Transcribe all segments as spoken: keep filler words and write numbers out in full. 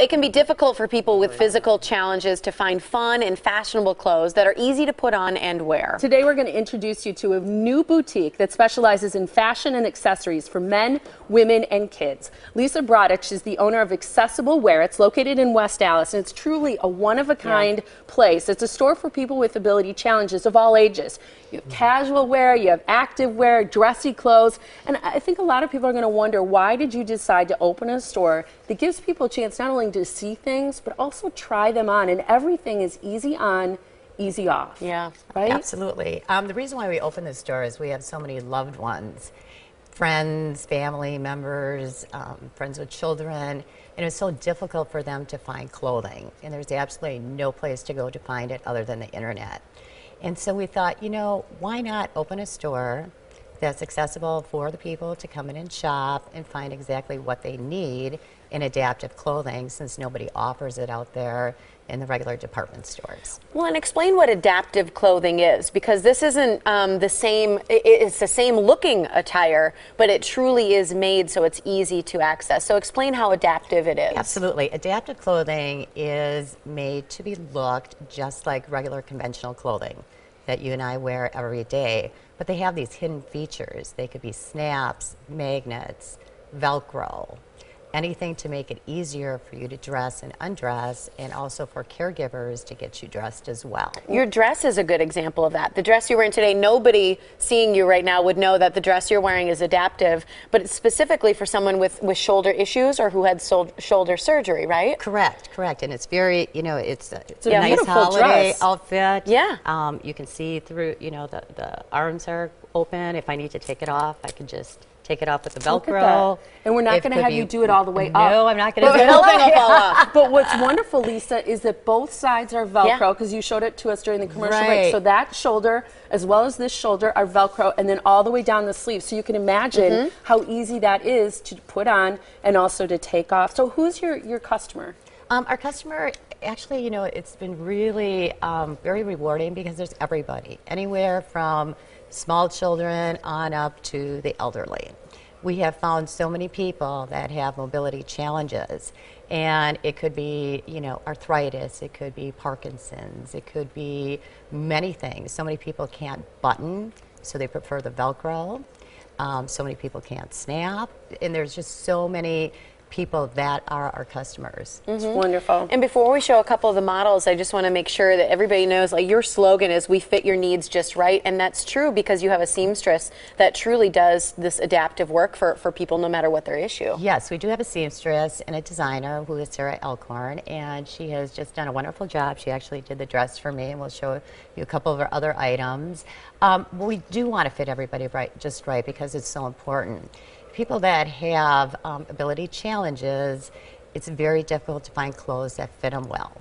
It can be difficult for people with physical challenges to find fun and fashionable clothes that are easy to put on and wear. Today we're going to introduce you to a new boutique that specializes in fashion and accessories for men, women, and kids. Lisa Brodich is the owner of Accessible Wear. It's located in West Allis, and it's truly a one-of-a-kind yeah. place. It's a store for people with ability challenges of all ages. You have casual wear, you have active wear, dressy clothes, and I think a lot of people are going to wonder, why did you decide to open a store that gives people a chance not only to see things, but also try them on, and everything is easy on, easy off. Yeah, right? Absolutely. Um, the reason why we opened this store is we have so many loved ones, friends, family members, um, friends with children, and it's so difficult for them to find clothing, and there's absolutely no place to go to find it other than the internet. And so we thought, you know, why not open a store that's accessible for the people to come in and shop and find exactly what they need in adaptive clothing, since nobody offers it out there in the regular department stores. Well, and explain what adaptive clothing is, because this isn't um, the same, it's the same looking attire, but it truly is made so it's easy to access. So explain how adaptive it is. Absolutely. Adaptive clothing is made to be looked just like regular conventional clothing that you and I wear every day, but they have these hidden features. They could be snaps, magnets, Velcro, anything to make it easier for you to dress and undress, and also for caregivers to get you dressed as well. Your dress is a good example of that. The dress you're wearing today, nobody seeing you right now would know that the dress you're wearing is adaptive, but it's specifically for someone with, with shoulder issues or who had sol shoulder surgery, right? Correct, correct. And it's very, you know, it's a, it's a yeah, nice holiday dress. outfit. Yeah. Um, you can see through, you know, the, the arms are open. If I need to take it off, I can just take it off with the Velcro. And we're not going to have you do it all the way up. No, I'm not going to do it all the way up. But what's wonderful, Lisa, is that both sides are Velcro, because yeah. you showed it to us during the commercial right. break. So that shoulder, as well as this shoulder, are Velcro, and then all the way down the sleeve. So you can imagine mm-hmm. how easy that is to put on and also to take off. So who's your, your customer? Um, our customer, actually, you know, it's been really um, very rewarding, because there's everybody, anywhere from small children on up to the elderly. We have found so many people that have mobility challenges, and it could be, you know, arthritis, it could be Parkinson's, it could be many things. So many people can't button, so they prefer the Velcro. Um, so many people can't snap, and there's just so many people that are our customers. Mm-hmm. It's wonderful. And before we show a couple of the models, I just want to make sure that everybody knows, like, your slogan is "We fit your needs just right," and that's true, because you have a seamstress that truly does this adaptive work for, for people no matter what their issue. Yes, we do have a seamstress and a designer who is Sarah Elkhorn, and she has just done a wonderful job. She actually did the dress for me, and we'll show you a couple of her other items. Um, we do want to fit everybody right, just right, because it's so important. People that have um, ability challenges, it's very difficult to find clothes that fit them well.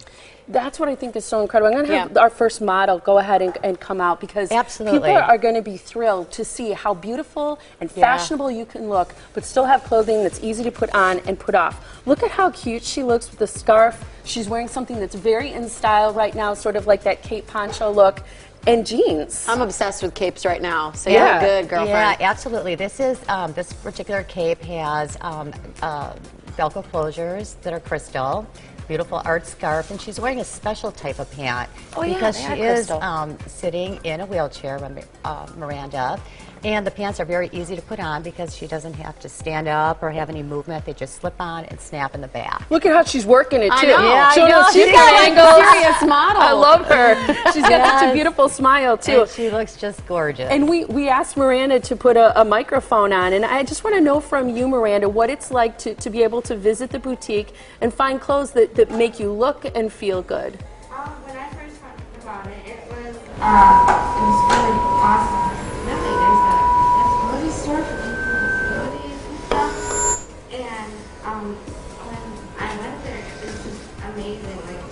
That's what I think is so incredible. I'm going to yeah. have our first model go ahead and, and come out, because Absolutely. people are going to be thrilled to see how beautiful and yeah. fashionable you can look, but still have clothing that's easy to put on and put off. Look at how cute she looks with the scarf. She's wearing something that's very in style right now, sort of like that cape poncho look. And jeans. I'm obsessed with capes right now, so yeah. you're good, girlfriend. Yeah, absolutely. This is um, this particular cape has um, uh, Velcro closures that are crystal, beautiful art scarf, and she's wearing a special type of pant oh, because yeah, she is um, sitting in a wheelchair, uh, Miranda, and the pants are very easy to put on because she doesn't have to stand up or have any movement. They just slip on and snap in the back. Look at how she's working it, too. I know. Yeah, I know. She's got a serious model. I love her. She's got yes. such a beautiful smile, too. And she looks just gorgeous. And we, we asked Miranda to put a, a microphone on, and I just want to know from you, Miranda, what it's like to, to be able to visit the boutique and find clothes that that make you look and feel good? Um, when I first thought about it, it was, uh, it was really awesome. Nothing, there's a, there's a ability store for people with disabilities and stuff. And um, when I went there, it was just amazing. Like,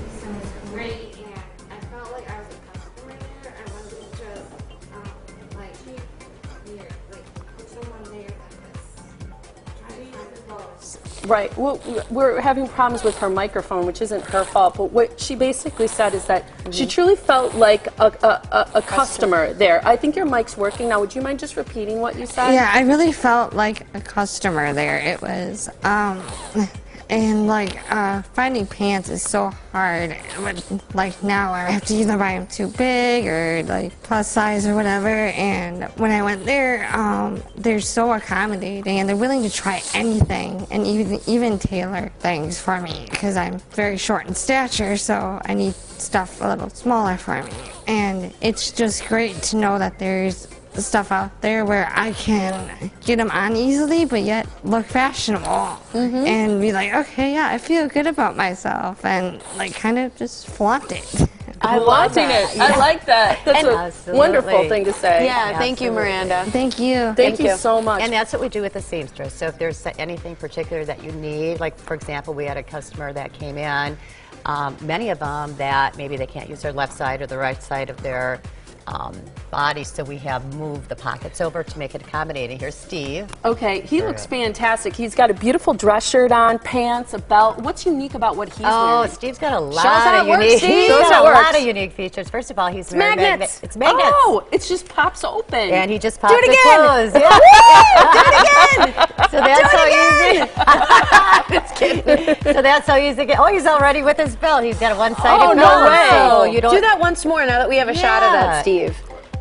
Lisa was great, and I felt like I was a customer there. I wasn't just, um, like, here, like, someone there that was trying to find the clothes. Right. Well, we're having problems with her microphone, which isn't her fault, but what she basically said is that mm-hmm. she truly felt like a, a, a, a customer there. I think your mic's working now. Would you mind just repeating what you said? Yeah, I really felt like a customer there. It was, um, And like uh, finding pants is so hard. But like now I have to either buy them too big or like plus size or whatever. And when I went there, um, they're so accommodating and they're willing to try anything and even even tailor things for me because I'm very short in stature, so I need stuff a little smaller for me. And it's just great to know that there's stuff out there where I can get them on easily but yet look fashionable, mm-hmm. and be like, okay, yeah, I feel good about myself and like kind of just flaunt it. I Wanting it. Yeah. I like that. That's and a absolutely. wonderful thing to say. Yeah, yeah thank absolutely. you, Miranda. Thank you. Thank, thank you. you so much. And that's what we do with the seamstress. So if there's anything particular that you need, like for example, we had a customer that came in, um, many of them that maybe they can't use their left side or the right side of their Um, body, so we have moved the pockets over to make it accommodating. Here's Steve. Okay, he there looks it. fantastic. He's got a beautiful dress shirt on, pants, a belt. What's unique about what he's oh, wearing? Oh, Steve's got a lot of unique. He's got a lot of unique features. First of all, he's magnets. Very magnet. It's magnets. Oh, it just pops open. And he just pops Do it again. The yeah. Woo! Do it again. So that's so easy. It's kidding. So that's so easy. Oh, he's already with his belt. He's got a one-sided belt. Oh no way! So you don't Do that once more now that we have a yeah. shot of that, Steve.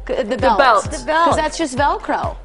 The, the belt, because that's just Velcro.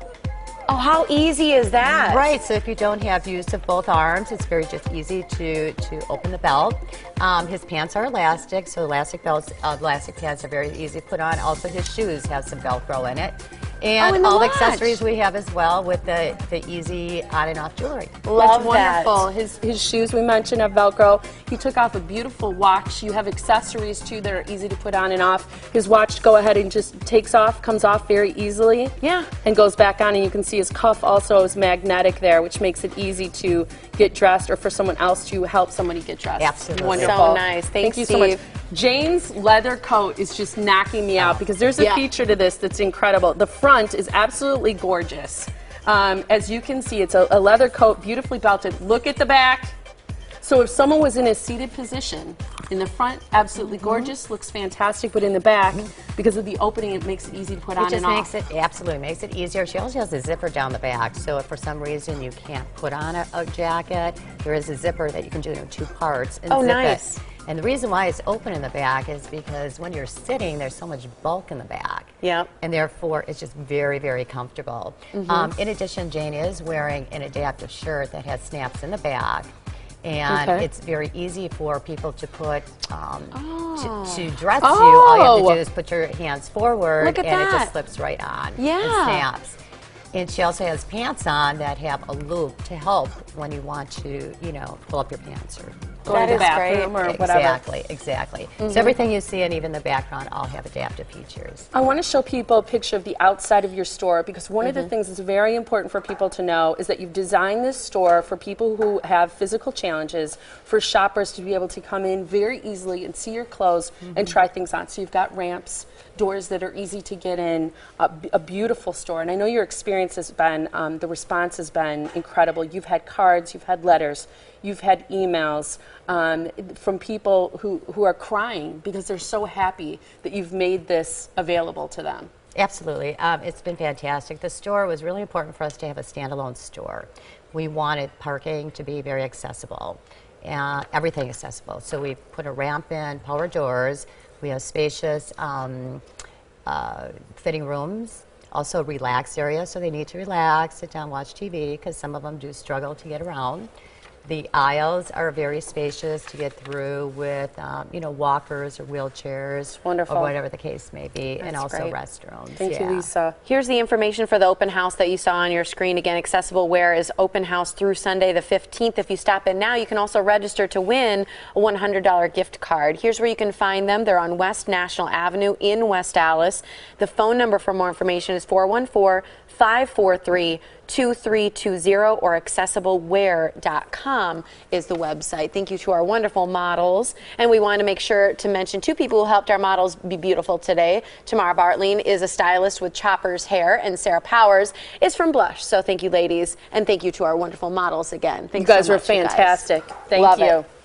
Oh, how easy is that? Right. So if you don't have use of both arms, it's very just easy to to open the belt. Um, his pants are elastic, so elastic belts, uh, elastic pants are very easy to put on. Also, his shoes have some Velcro in it. And, oh, and all the accessories we have as well with the, the easy on and off jewelry. Love That's wonderful. That. His, his shoes we mentioned have Velcro. He took off a beautiful watch. You have accessories too that are easy to put on and off. His watch, go ahead and just takes off, comes off very easily. Yeah. And goes back on, and you can see his cuff also is magnetic there, which makes it easy to get dressed or for someone else to help somebody get dressed. Absolutely. Wonderful. So nice. Thanks, Thank you Steve. so much. Jane's leather coat is just knocking me out because there's a yeah. feature to this that's incredible. The front is absolutely gorgeous. Um, as you can see, it's a, a leather coat, beautifully belted. Look at the back. So if someone was in a seated position, in the front, absolutely gorgeous, mm-hmm. looks fantastic, but in the back, mm-hmm. because of the opening, it makes it easy to put it on and off. It just makes it, absolutely makes it easier. She also has a zipper down the back, so if for some reason you can't put on a, a jacket, there is a zipper that you can do in two parts and oh, zip nice. it. And the reason why it's open in the back is because when you're sitting, there's so much bulk in the back. Yeah. And therefore, it's just very, very comfortable. Mm-hmm. um, in addition, Jane is wearing an adaptive shirt that has snaps in the back. And okay. it's very easy for people to put, um, oh. to, to dress oh. you. All you have to do is put your hands forward, Look at and that. it just slips right on. Yeah. It snaps. And she also has pants on that have a loop to help when you want to, you know, pull up your pants or go to the bathroom or whatever. Exactly, exactly. Mm-hmm. So everything you see and even the background all have adaptive features. I want to show people a picture of the outside of your store because one mm-hmm. of the things that's very important for people to know is that you've designed this store for people who have physical challenges, for shoppers to be able to come in very easily and see your clothes mm-hmm. and try things on. So you've got ramps, doors that are easy to get in, a, a beautiful store. And I know your experience has been, um, the response has been incredible. You've had cards, you've had letters, you've had emails um, from people who, who are crying because they're so happy that you've made this available to them. Absolutely. Um, it's been fantastic. The store was really important for us to have a standalone store. We wanted parking to be very accessible, uh, everything accessible. So we put a ramp in, power doors. We have spacious um, uh, fitting rooms, also relaxed areas, so they need to relax, sit down, watch T V, because some of them do struggle to get around. The aisles are very spacious to get through with, um, you know, walkers or wheelchairs, Wonderful. or whatever the case may be, That's and also great. restrooms. Thank yeah. you, Lisa. Here's the information for the open house that you saw on your screen. Again, Accessible Wear is open house through Sunday the fifteenth. If you stop in now, you can also register to win a one hundred dollar gift card. Here's where you can find them. They're on West National Avenue in West Allis. The phone number for more information is four one four, five four three, two three two zero or accessible wear dot com is the website. Thank you to our wonderful models. And we want to make sure to mention two people who helped our models be beautiful today. Tamara Bartlein is a stylist with Chopper's Hair, and Sarah Powers is from Blush. So thank you, ladies, and thank you to our wonderful models again. Thanks you guys so much, were fantastic. You guys. Thank Love you. It.